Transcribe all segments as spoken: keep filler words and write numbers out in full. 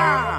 Ah!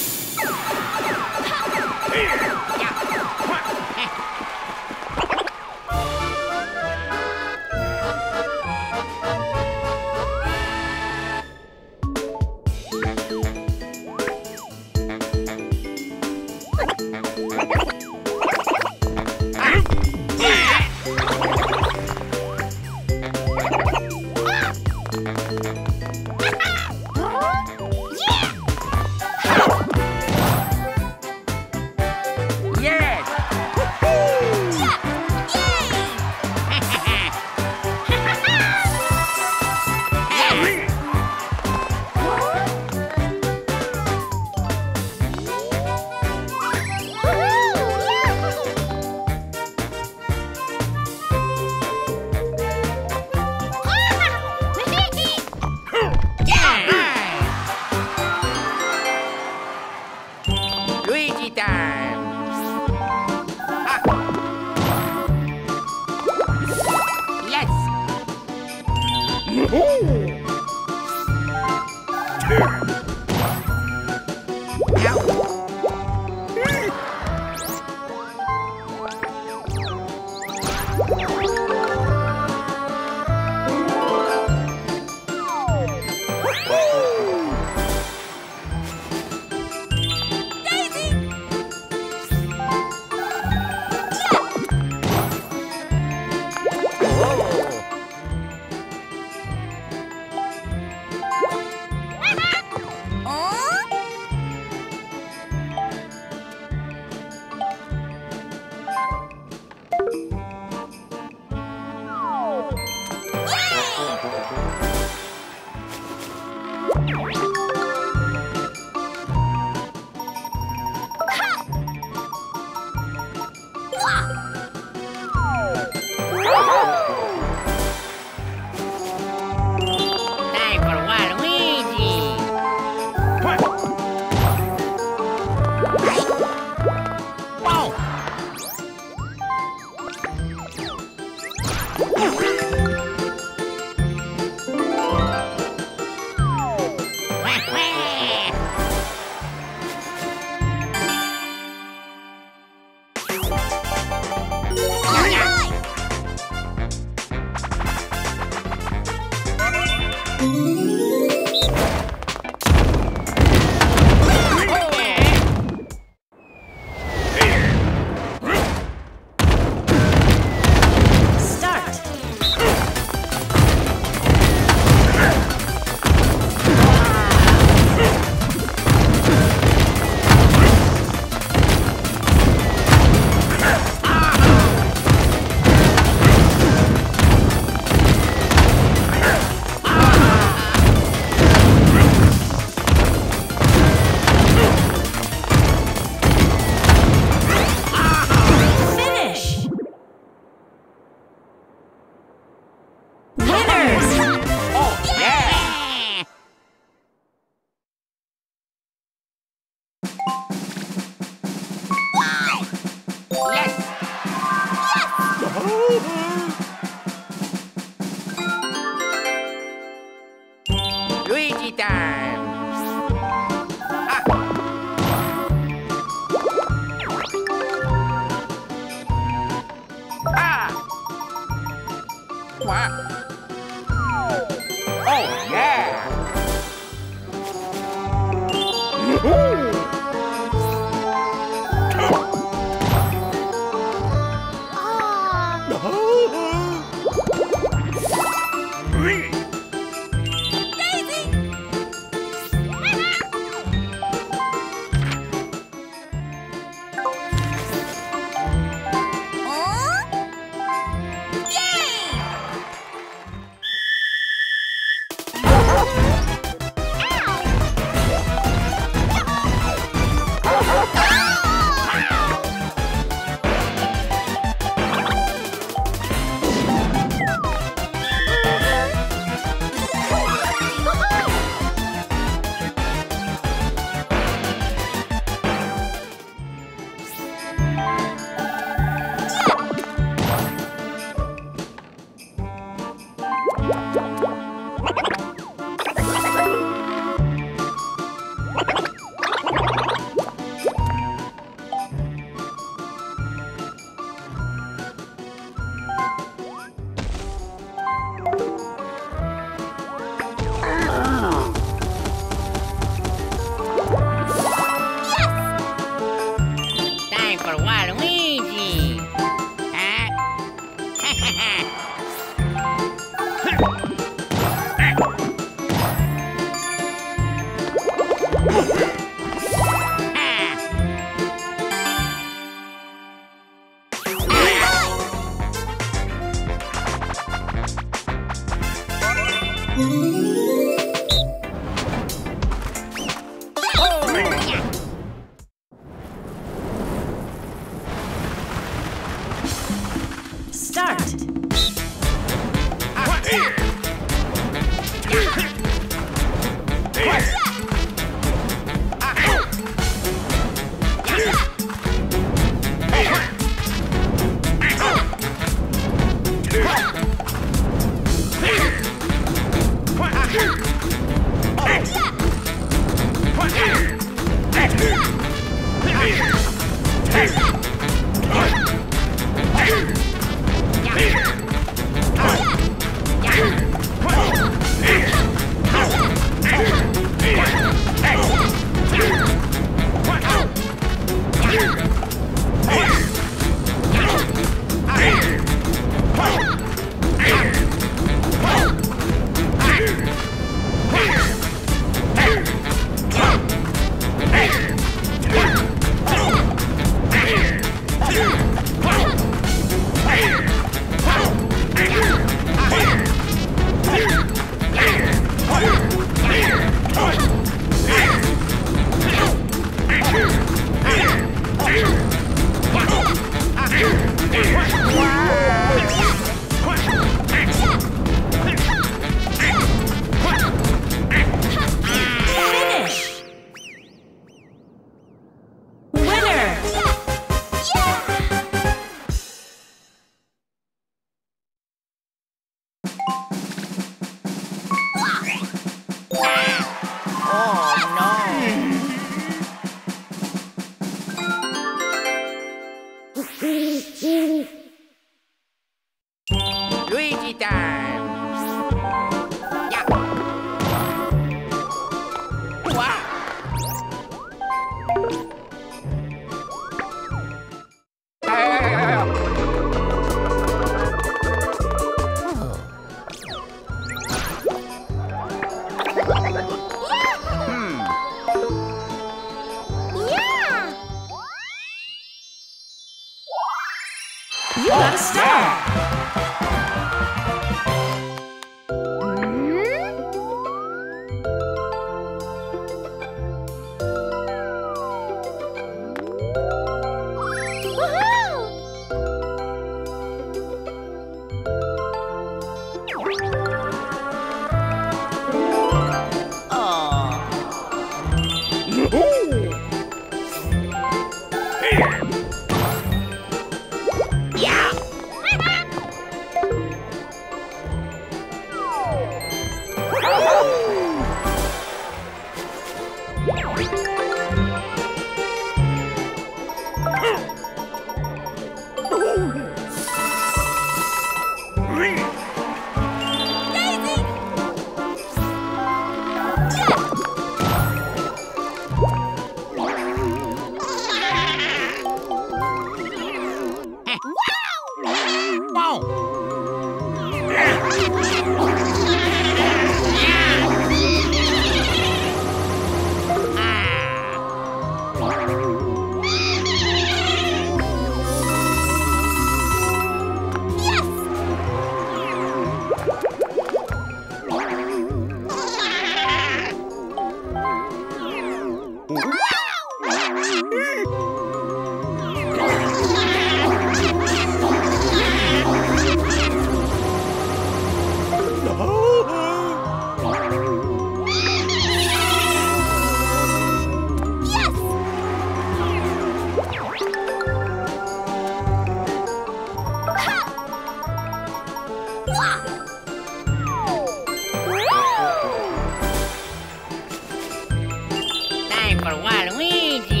for Waluigi!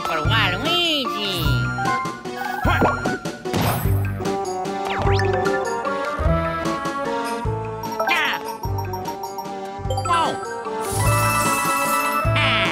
time for Waluigi! Yeah. Oh. Ah. Hey.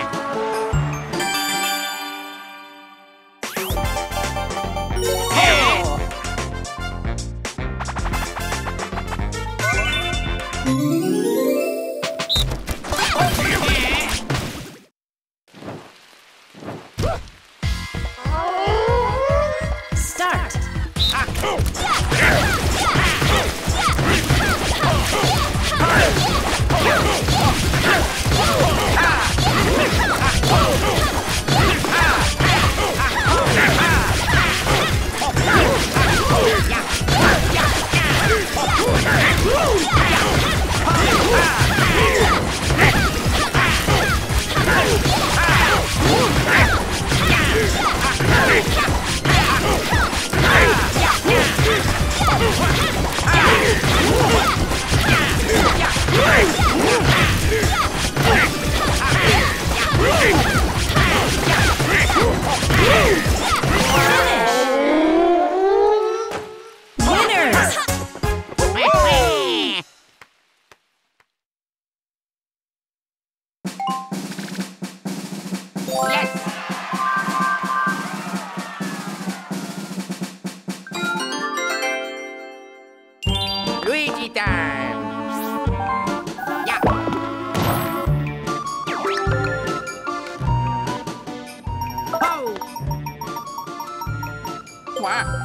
What?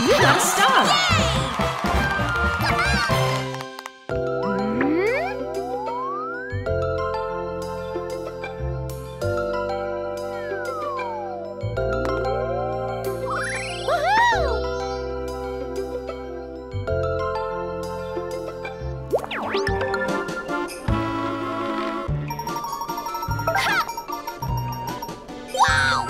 You got a star! Mm-hmm. Woohoo! Wow!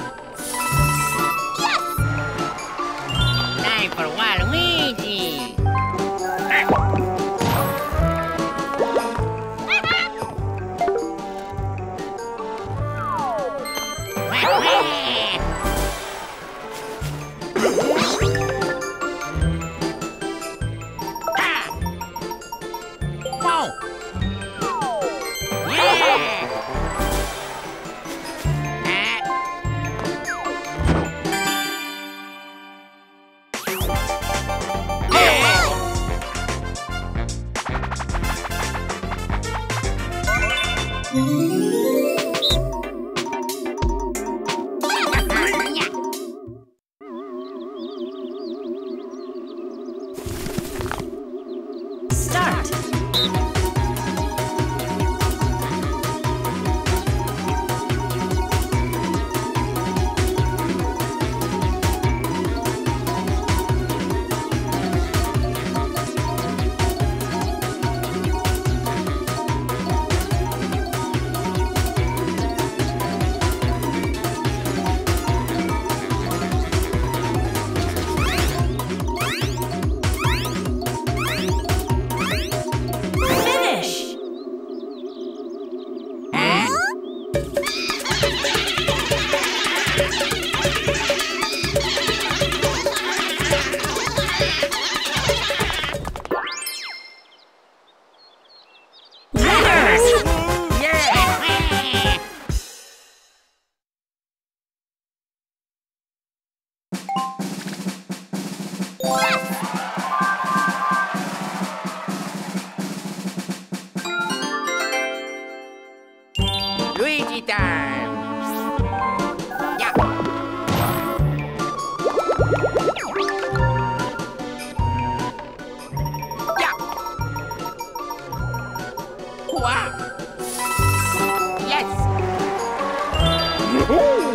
For Waluigi! Luigi time! Yeah! Yeah! Wow! Yes! Mm-hmm.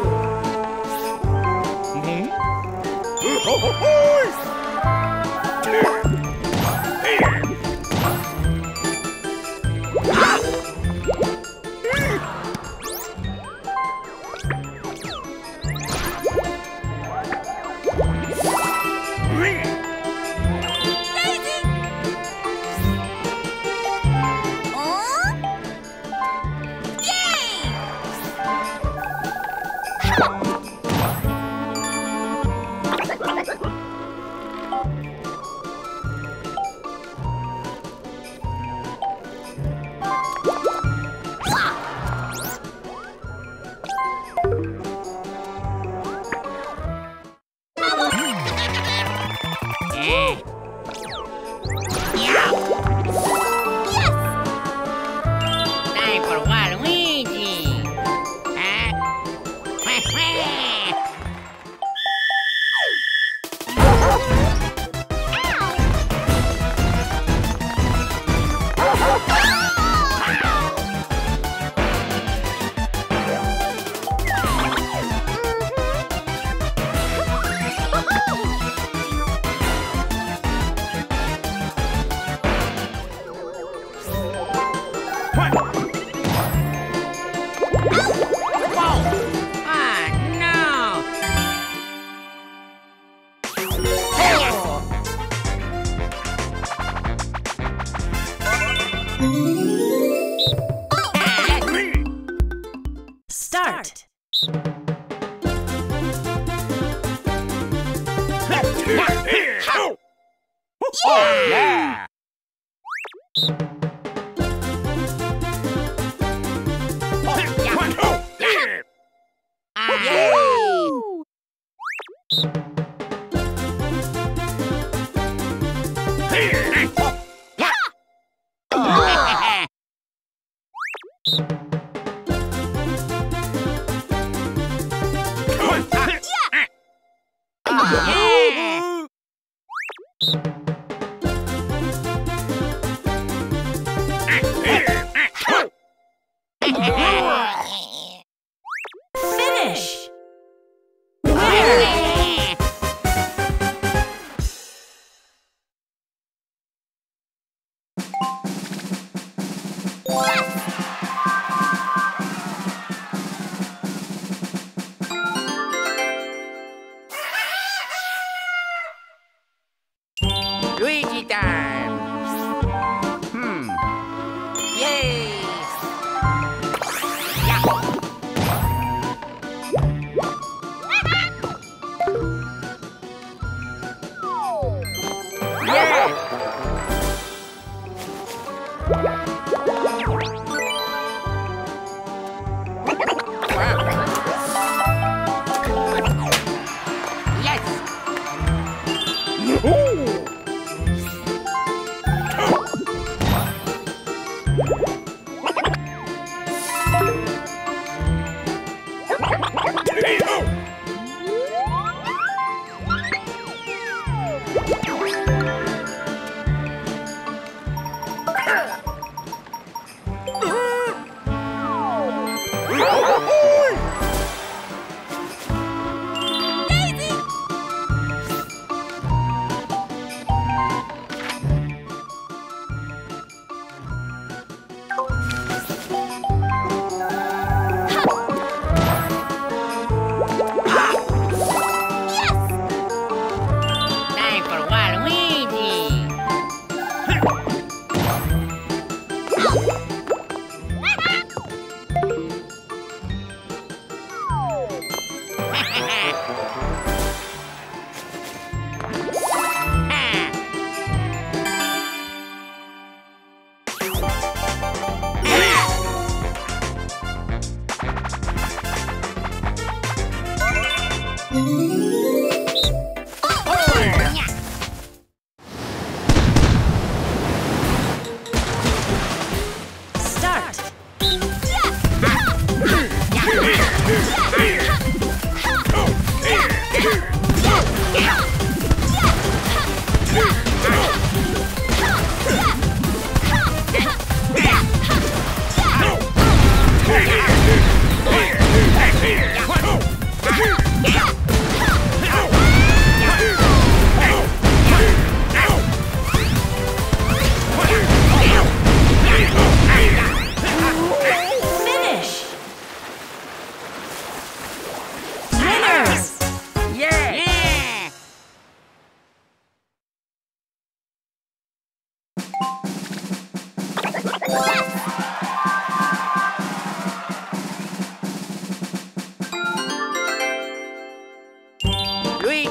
Oh, oh, oh. Oh yeah!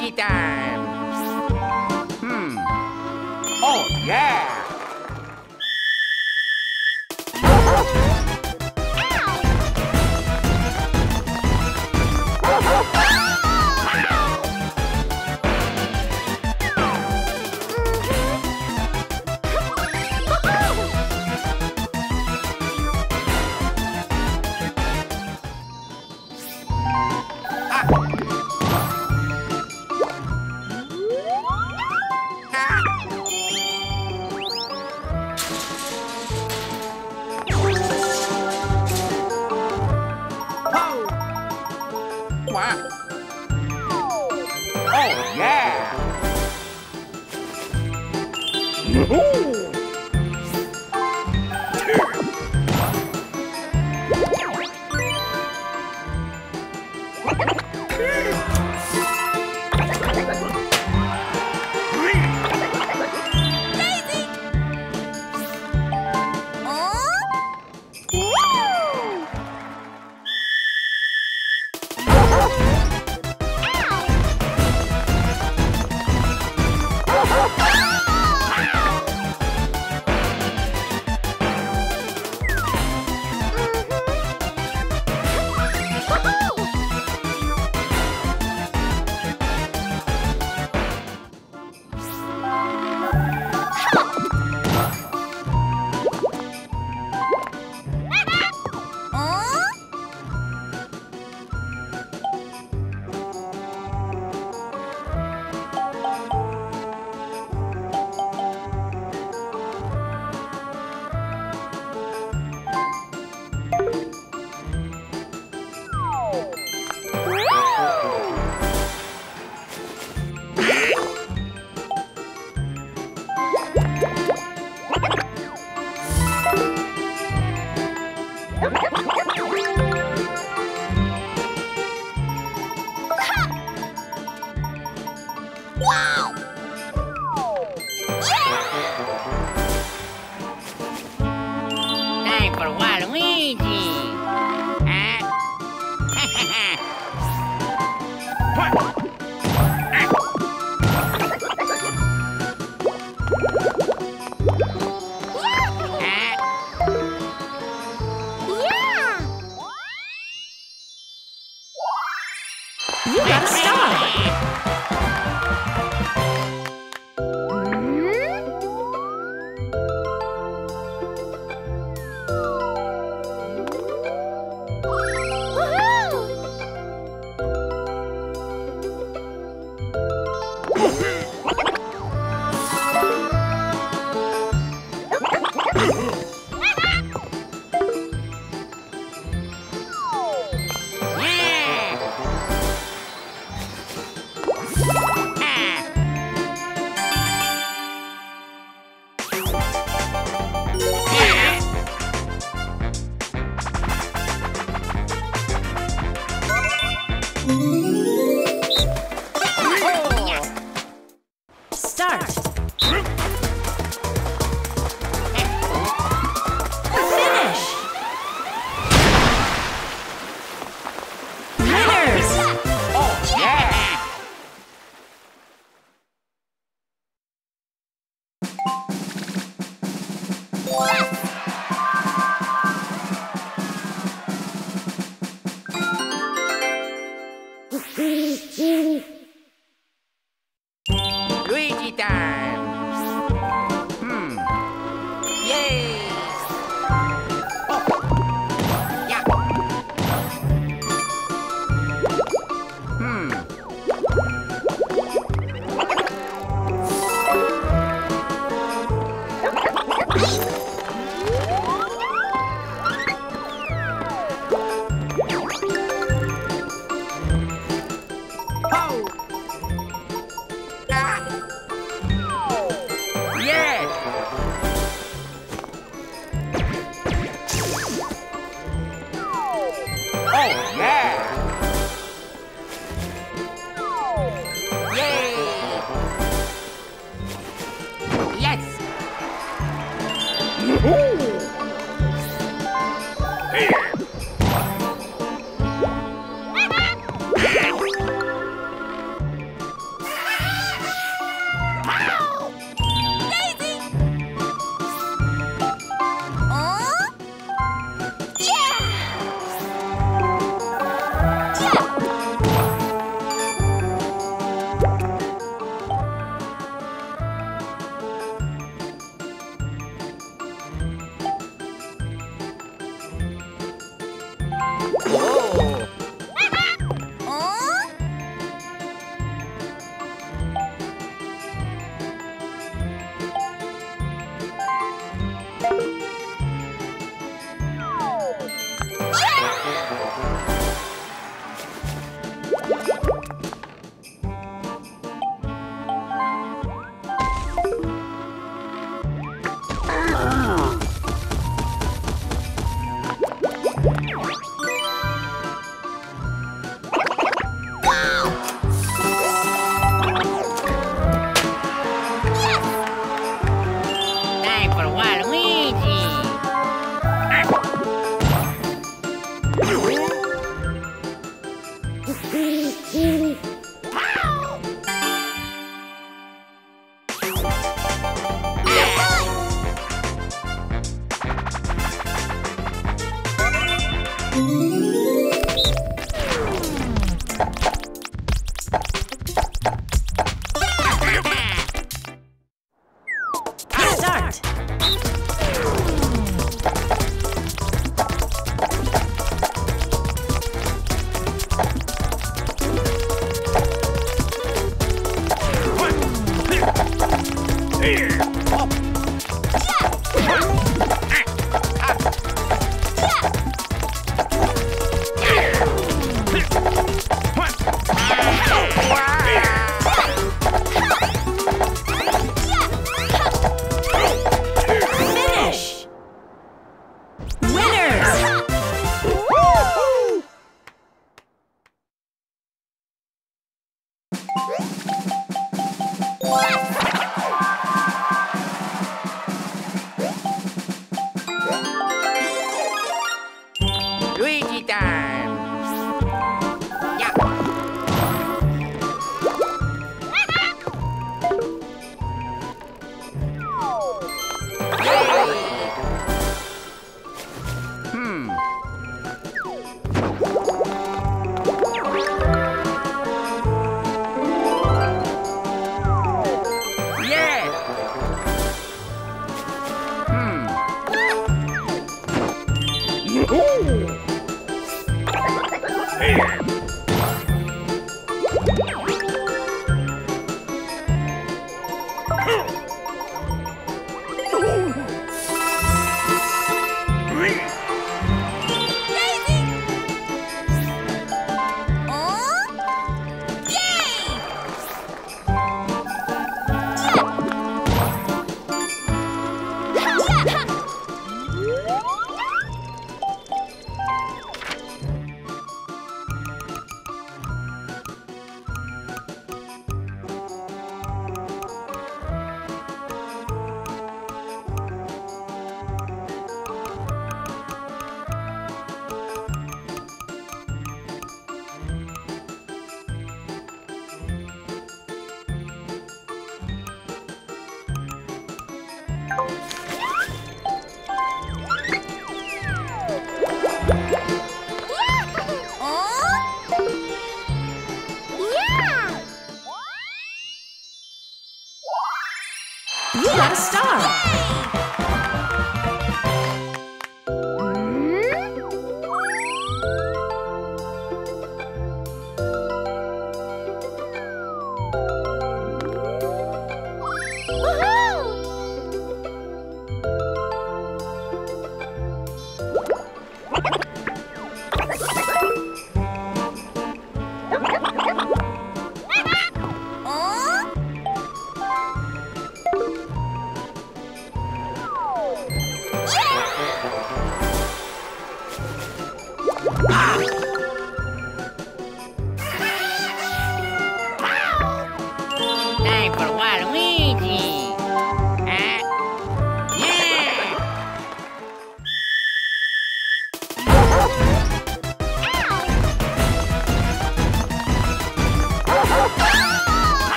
emoji time. Hmm. Oh, yeah.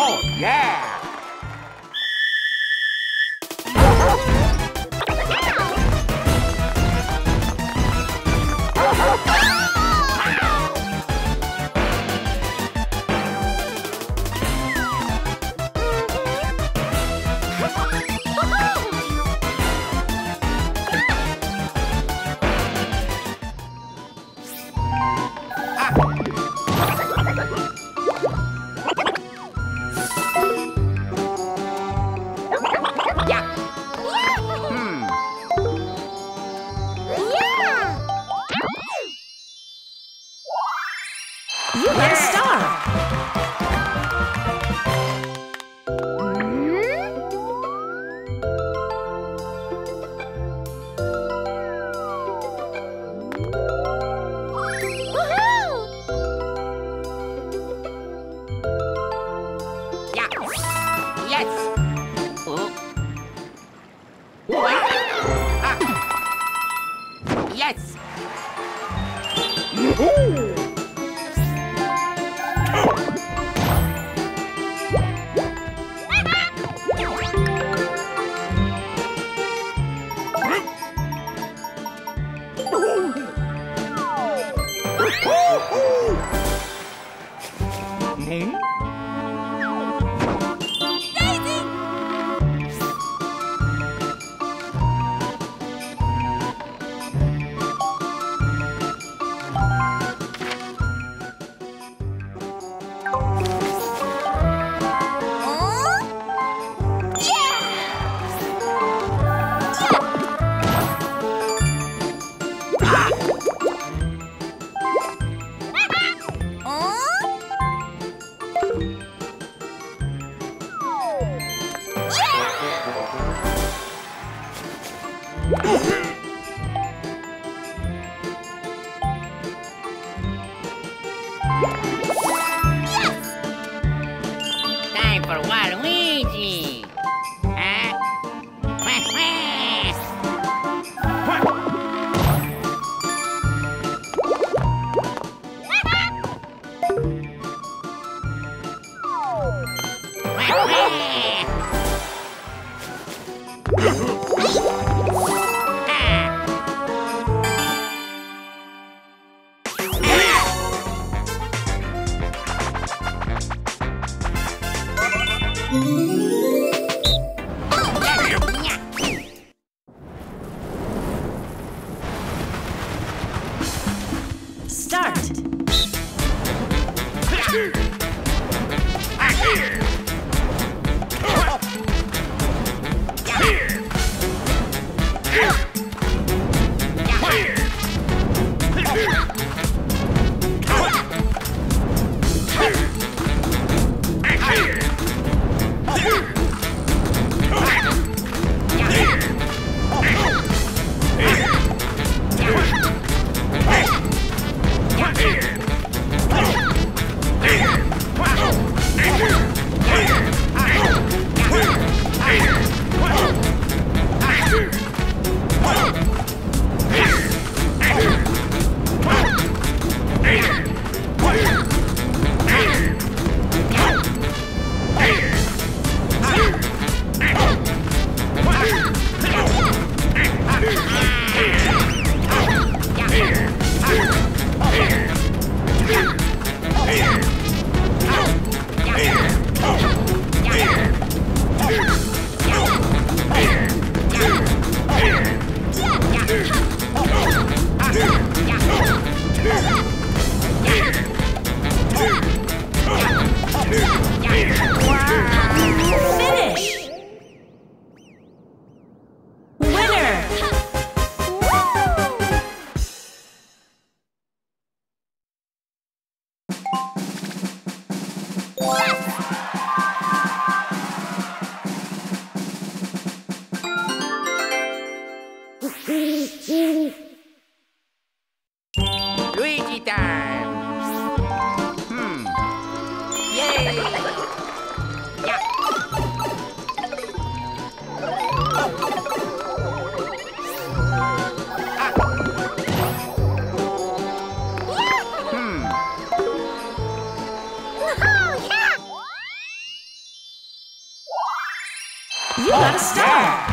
Oh! Oh, yeah! Here! You got a star!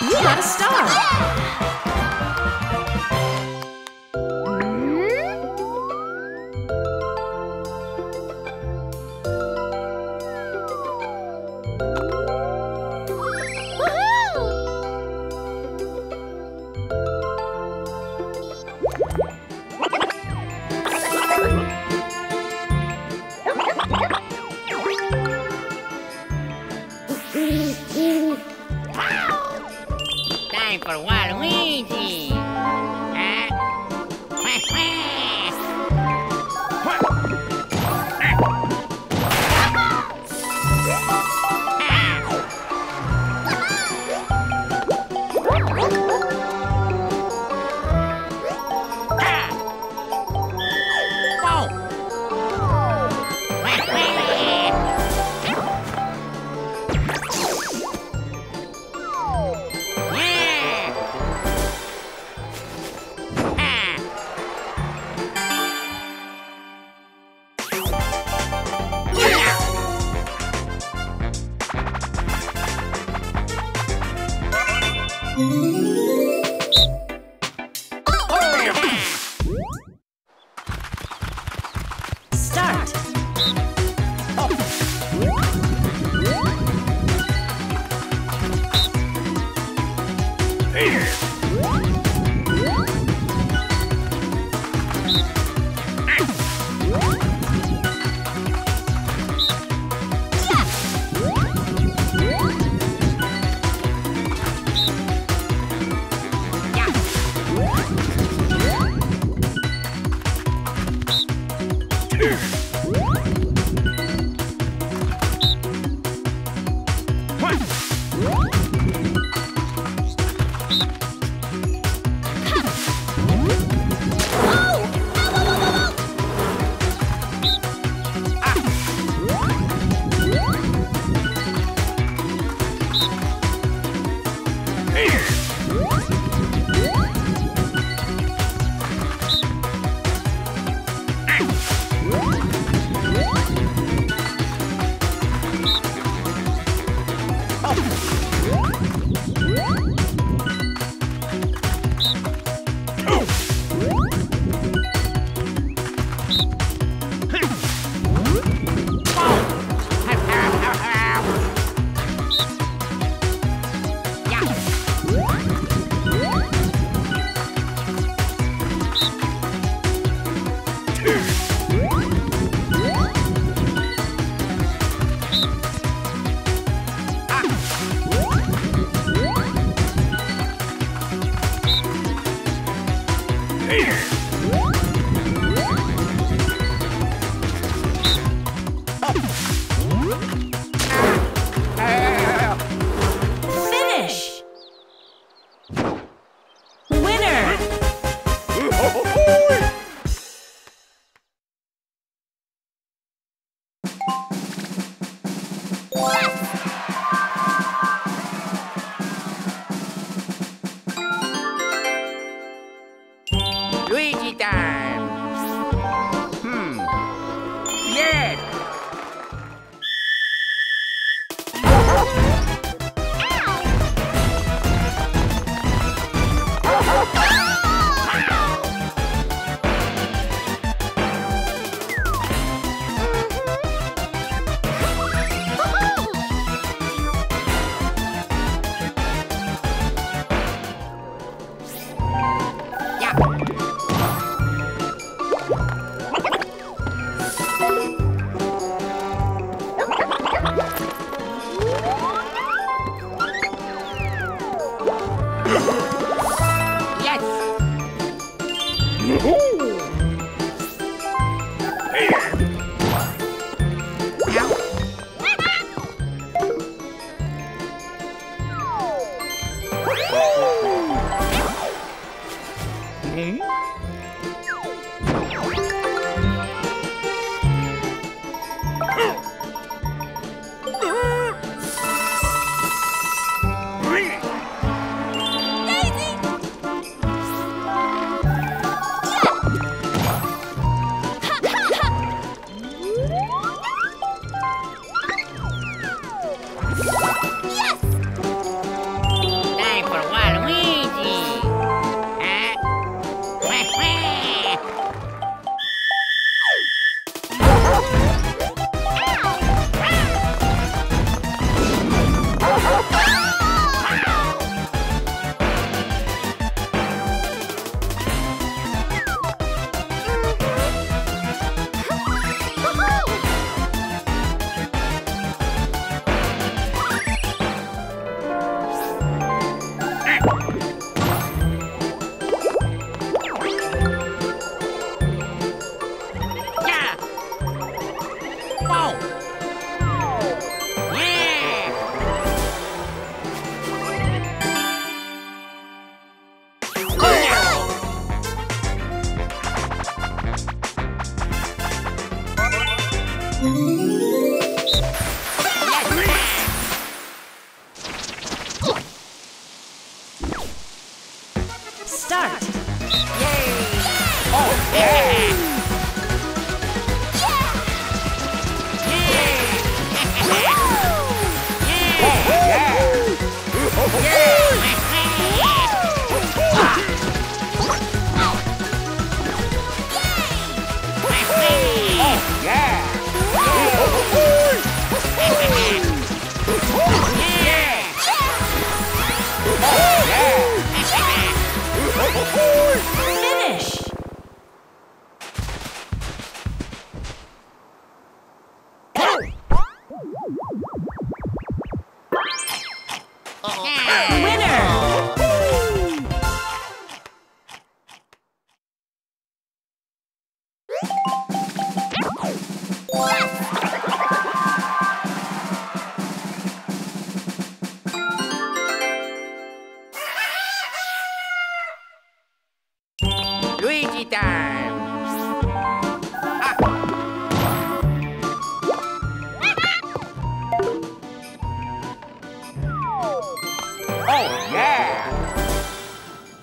You got a star! Mm-hmm. Woohoo! Time for Waluigi! Huh? Wah, Start! Oh. Hey. Luigi time! Hmm. Yes! Time for start. Yay! Oh, yeah! Finish! Uh-oh. Winner! Luigi time! Ah. Oh yeah!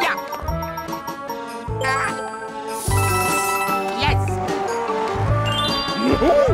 Yeah! Ah. Yes! Mm-hmm. Mm-hmm.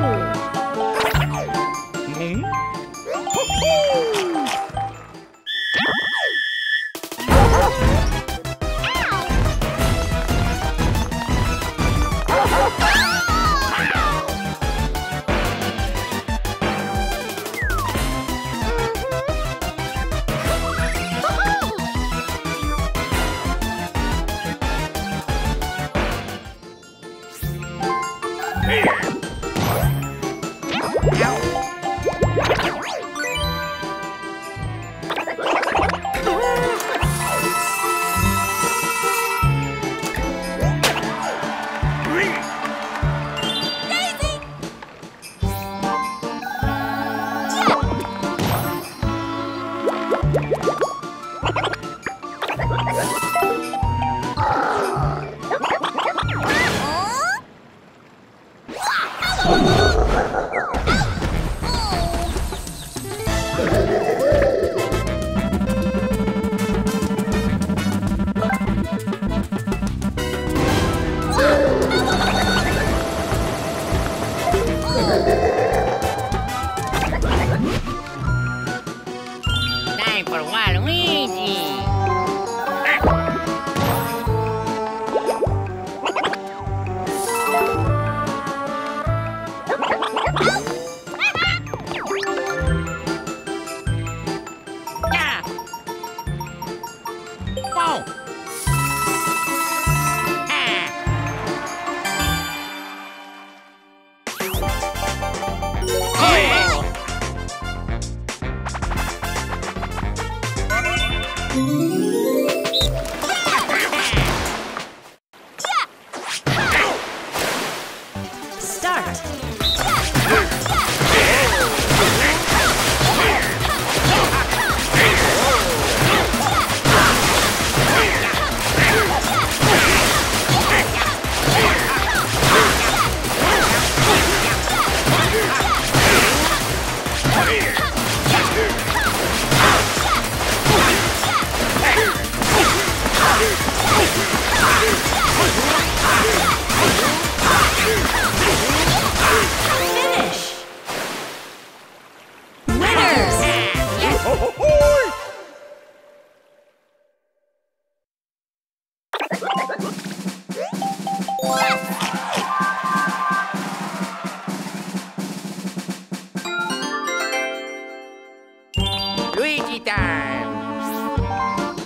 Luigi time!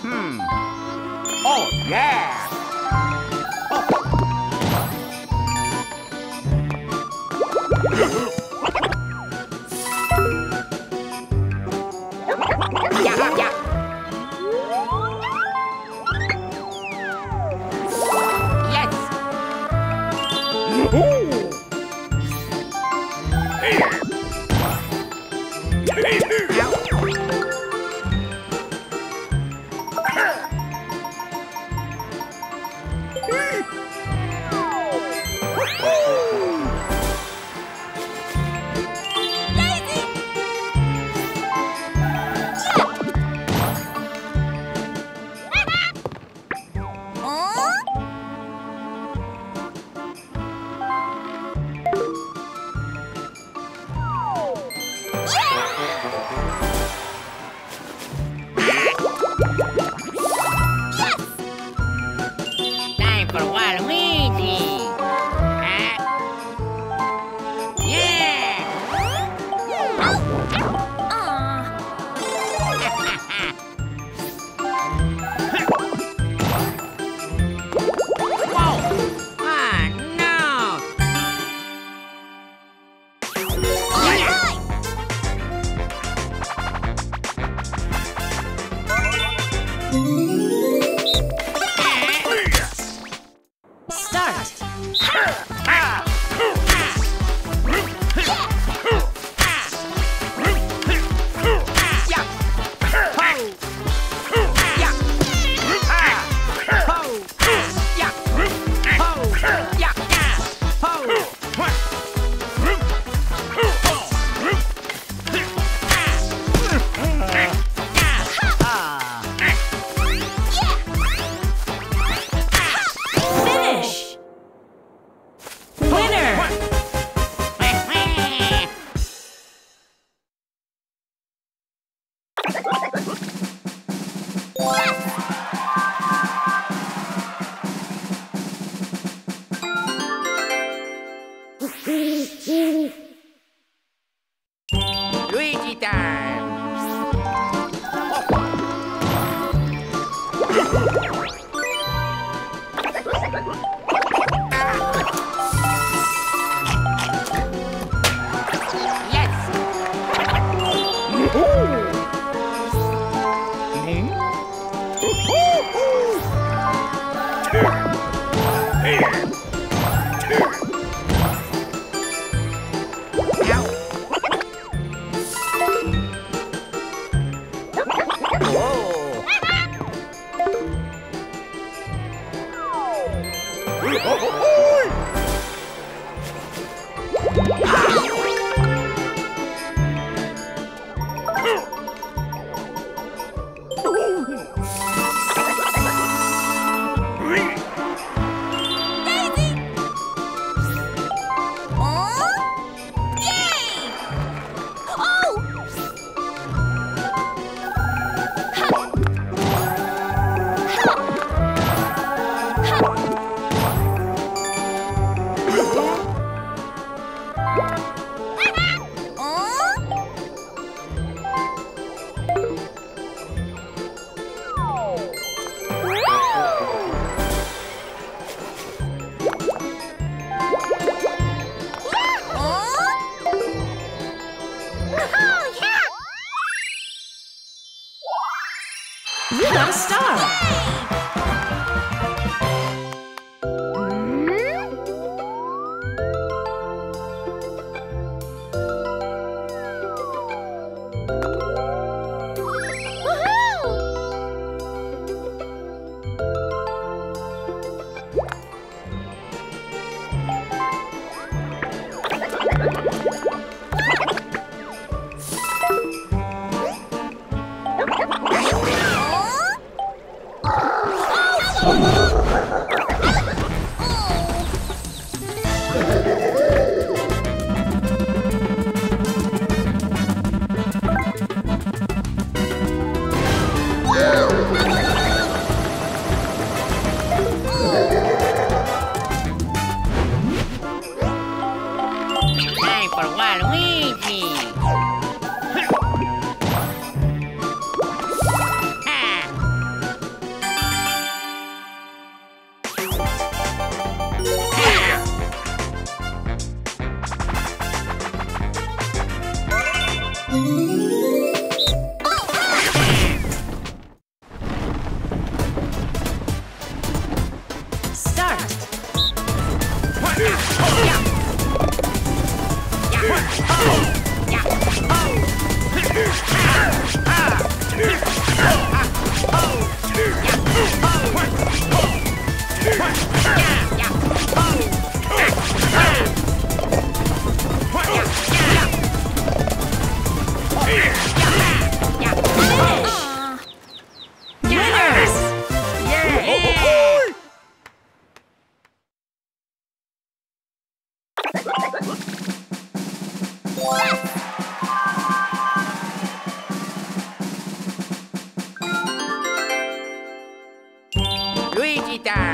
Hmm. Oh, yeah! Oh. Yeah, yeah. Yes! Ooh. Lazy! Luigi time!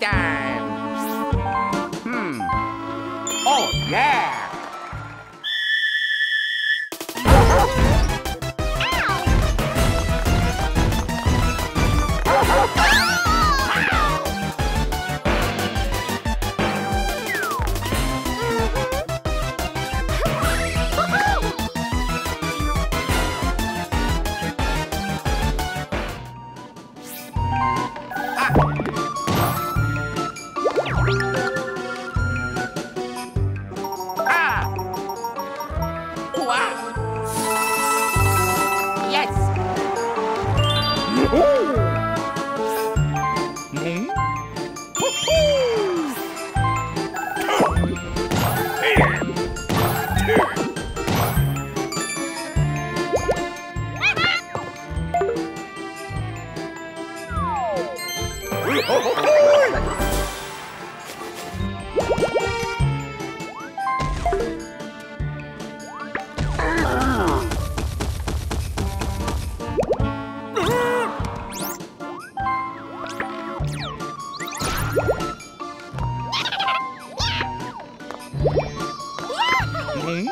time. Hmm. Oh, yeah. Three.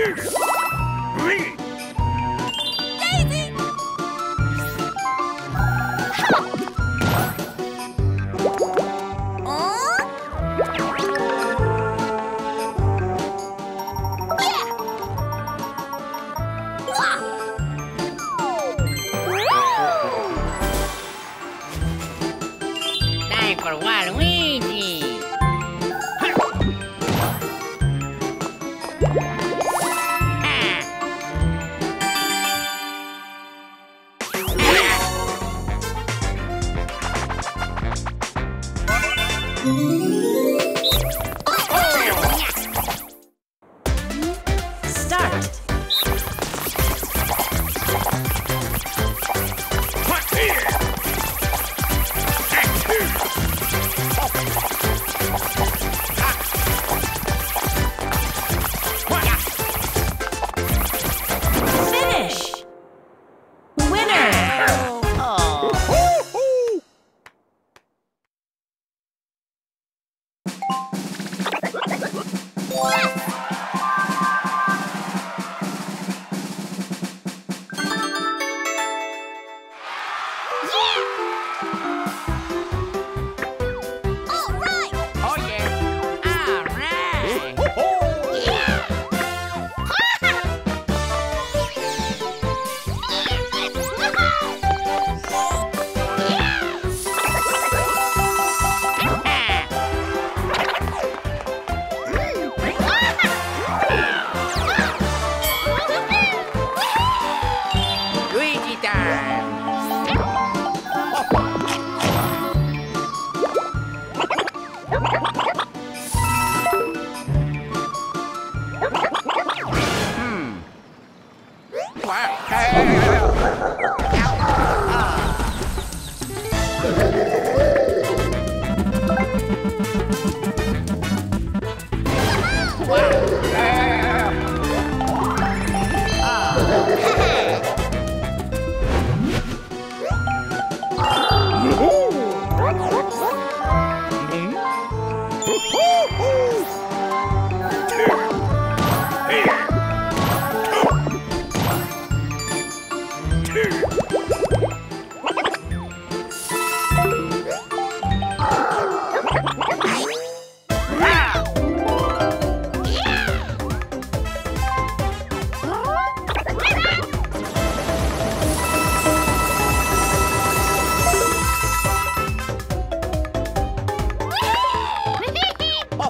Start.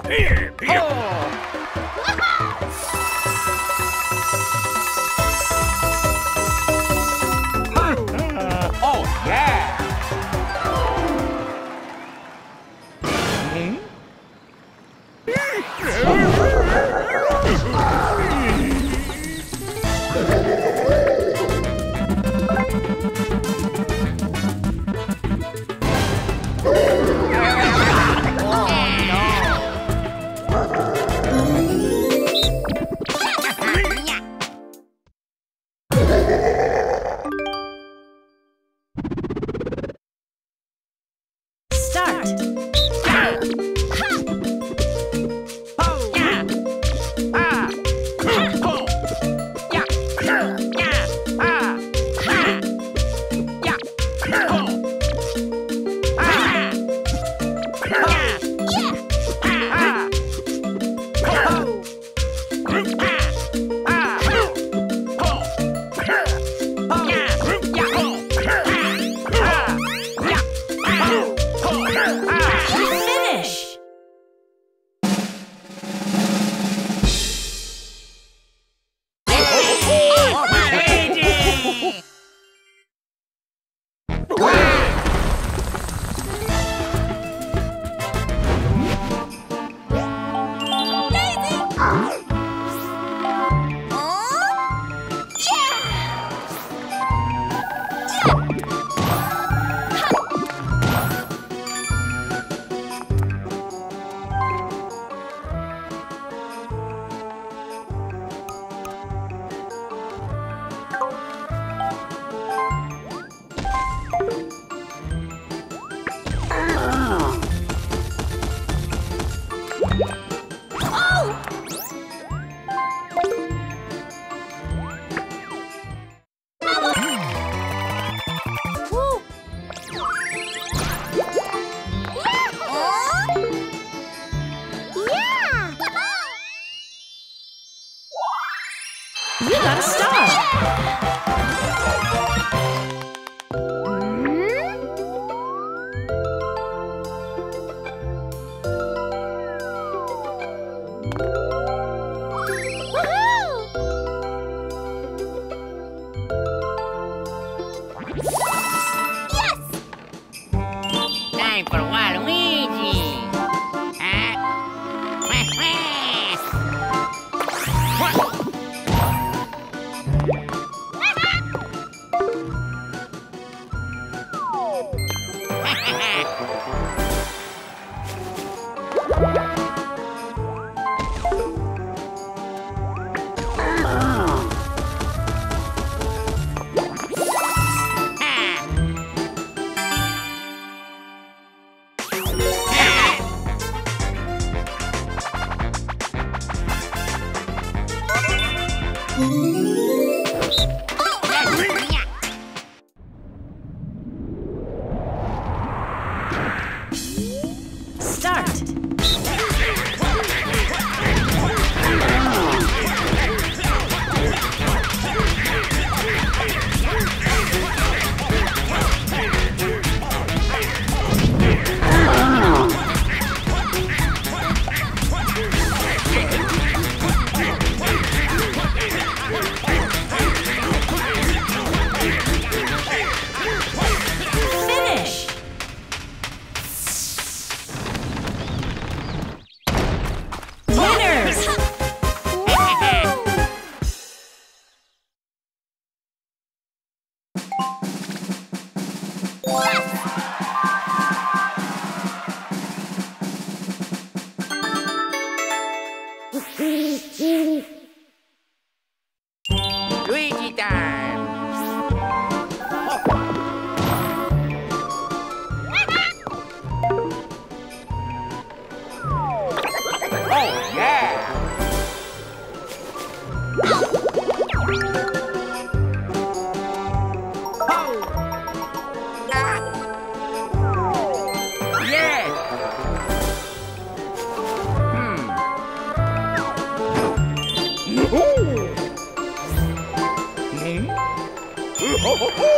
Yeah. Ha. Oh. Yeah. got a star! Mm-hmm. Woohoo! Yes! Time for Waluigi! Luigi time! Oh yeah! Oh, oh, oh.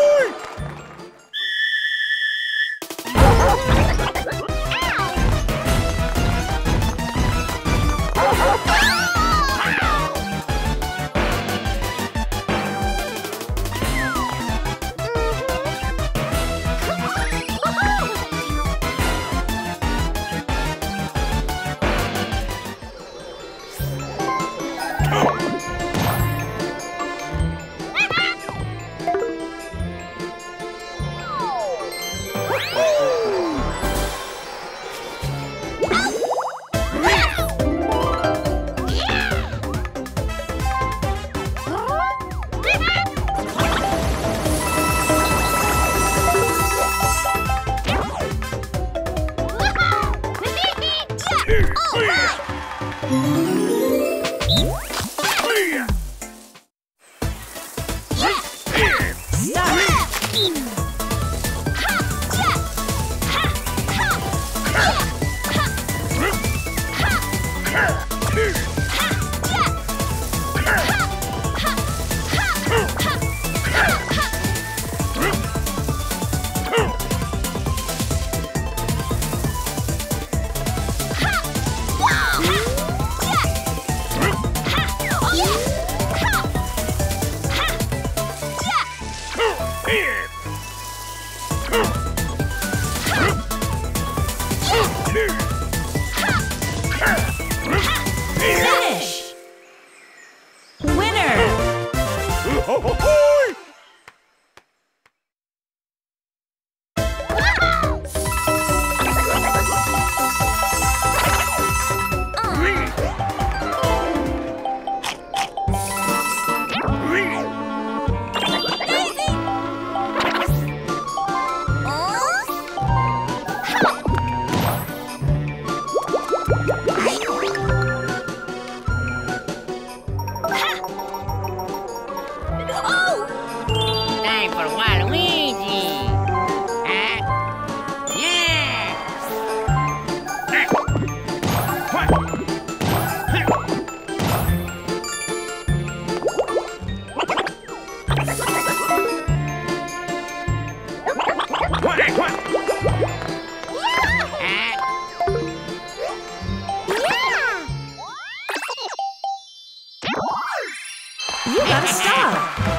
Here! You gotta stop!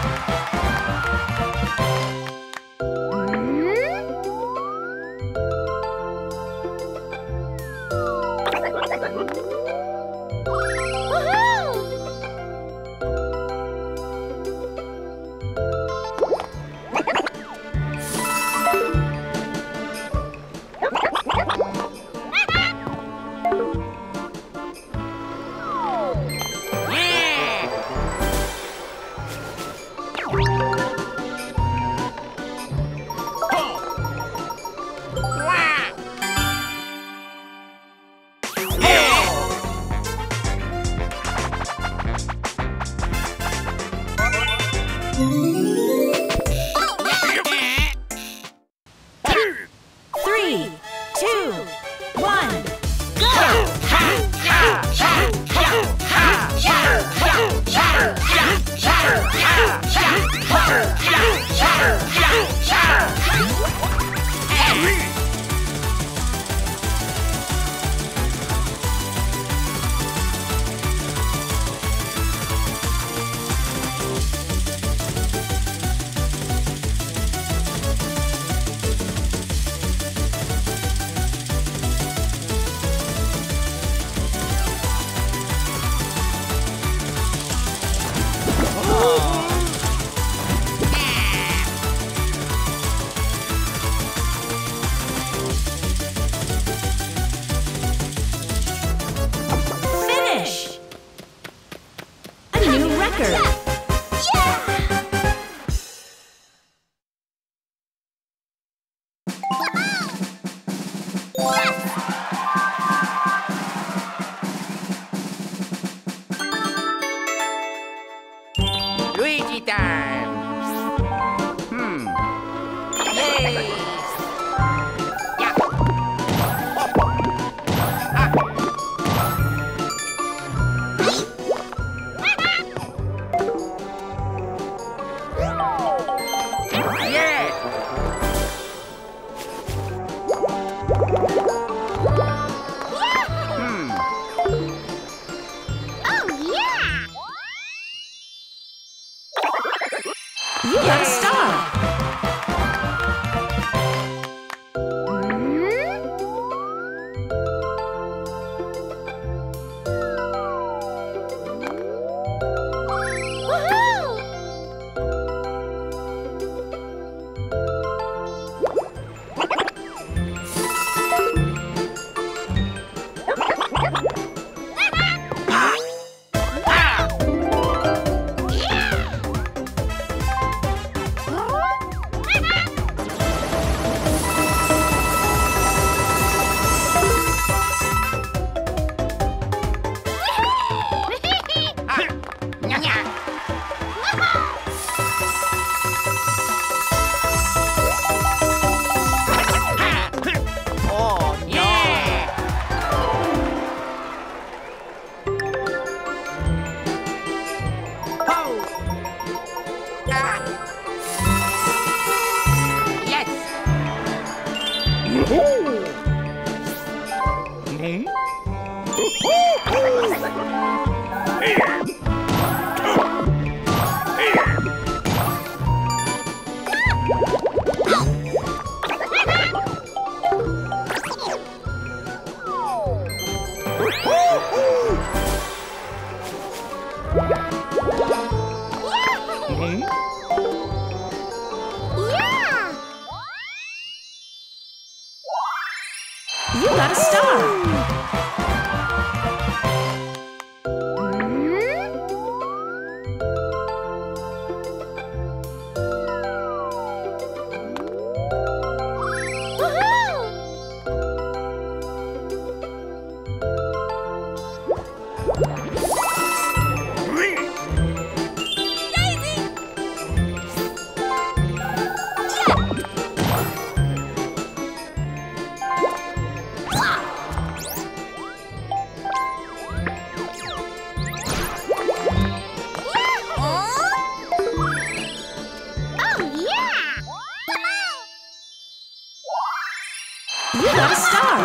You got a star!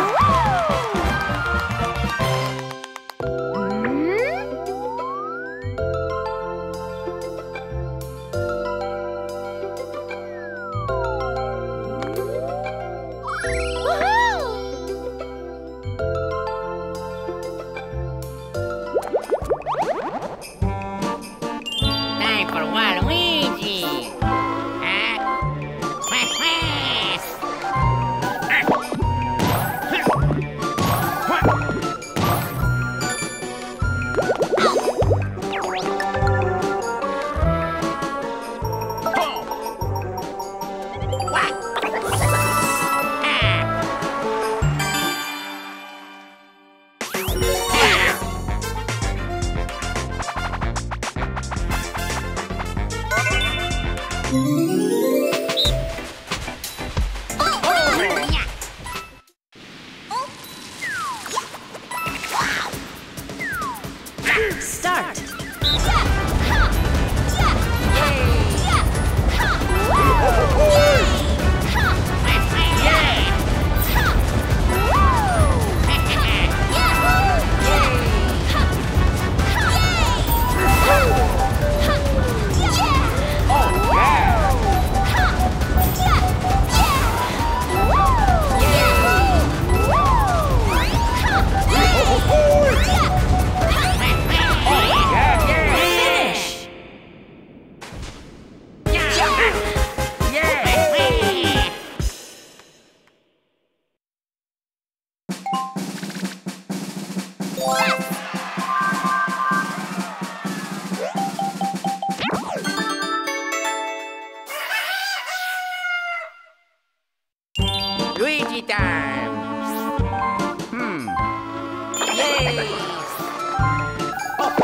Start! Luigi time! Hmm. Yay! Oh. Ah. Oh. Yay!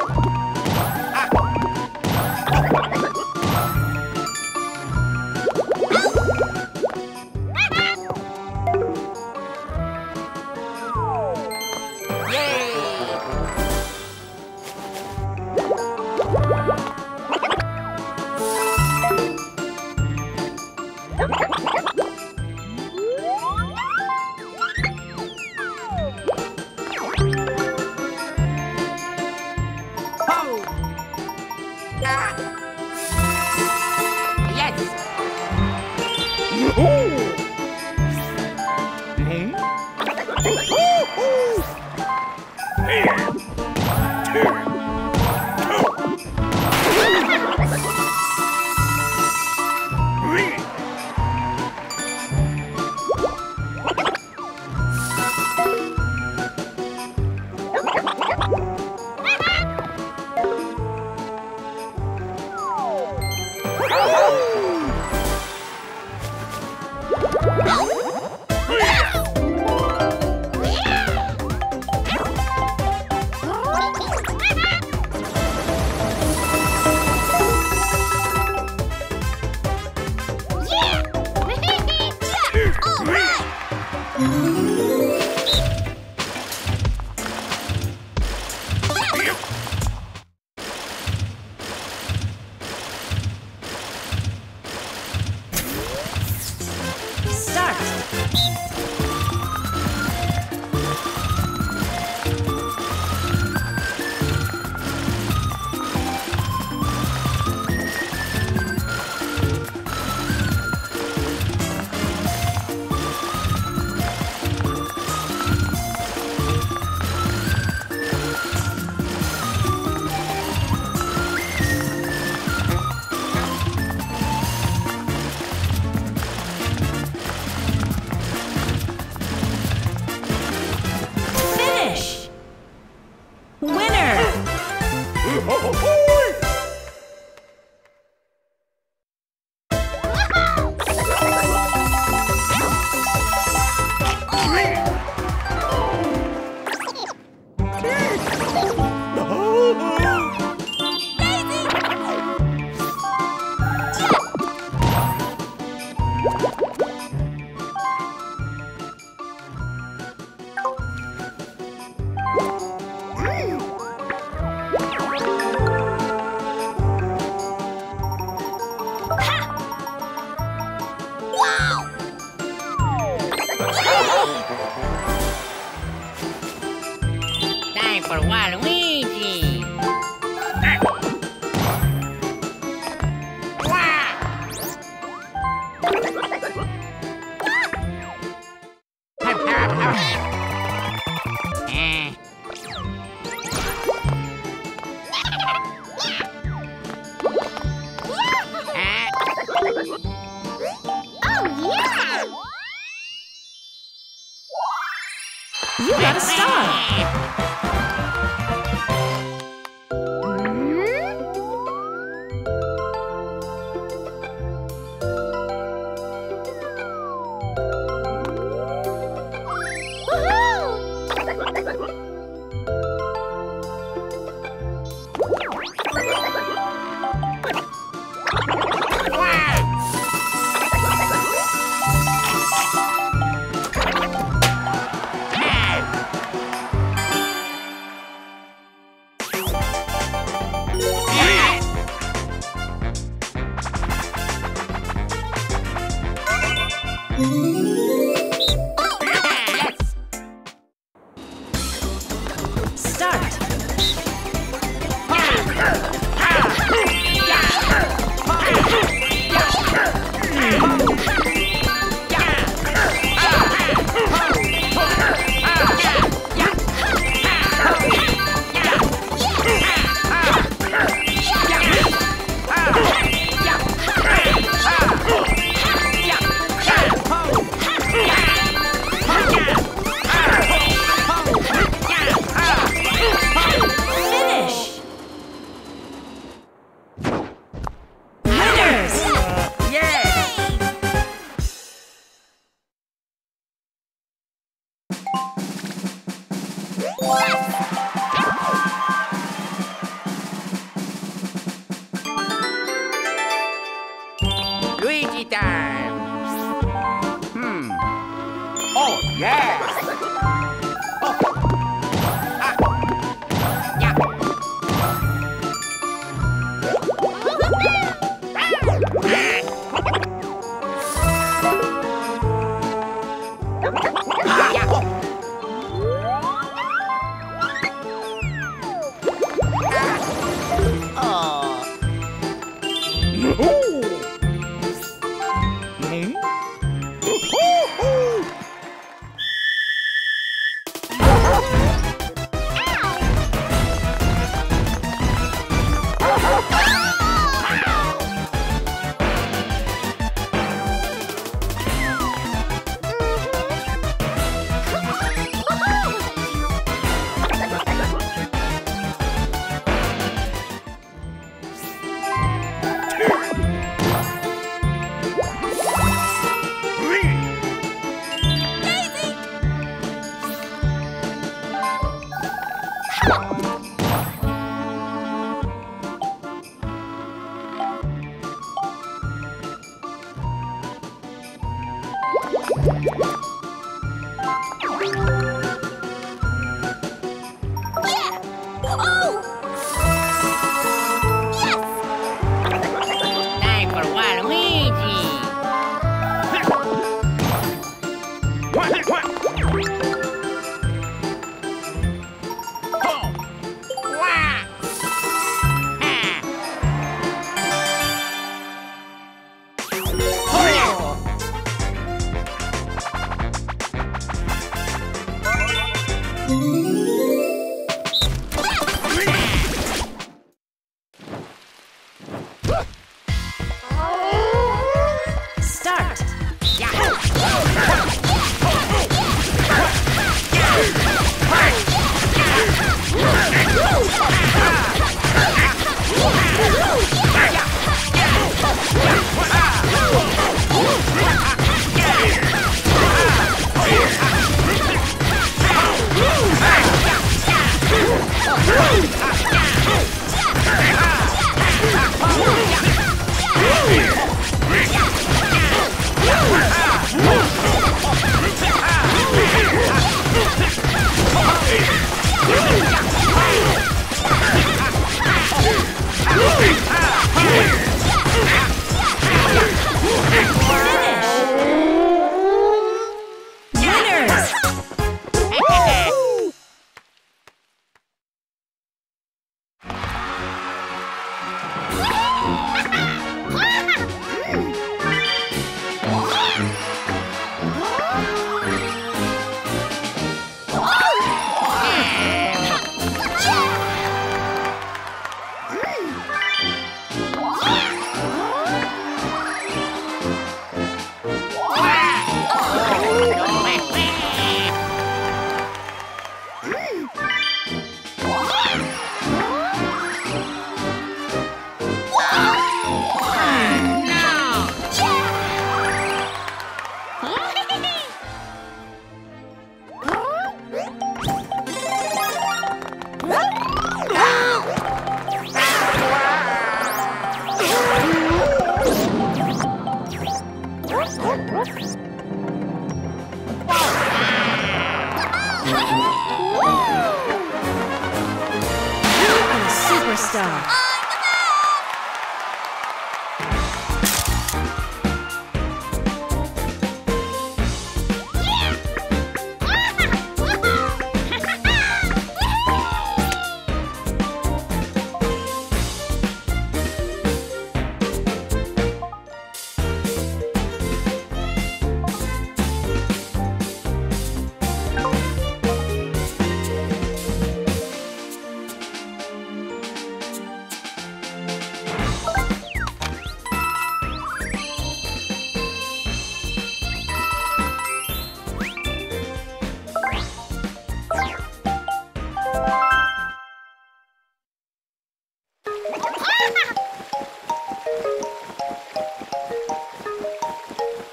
For Waluigi! Oh yeah! You got a star! Superstar.